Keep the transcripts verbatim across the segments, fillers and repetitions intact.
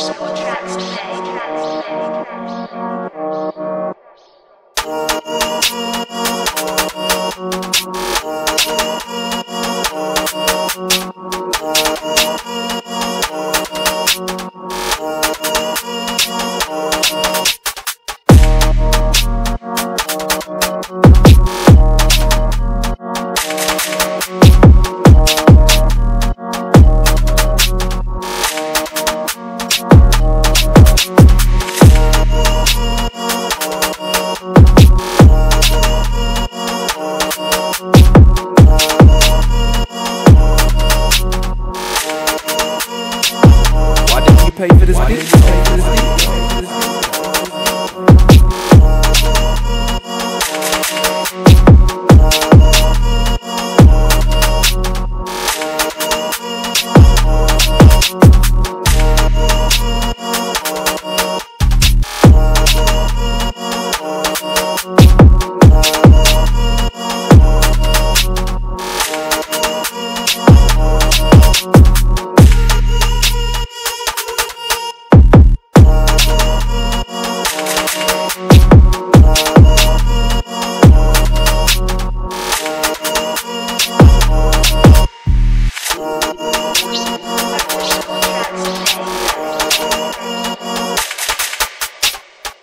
Why did you pay for this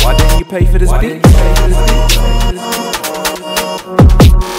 Why didn't you pay for this beat?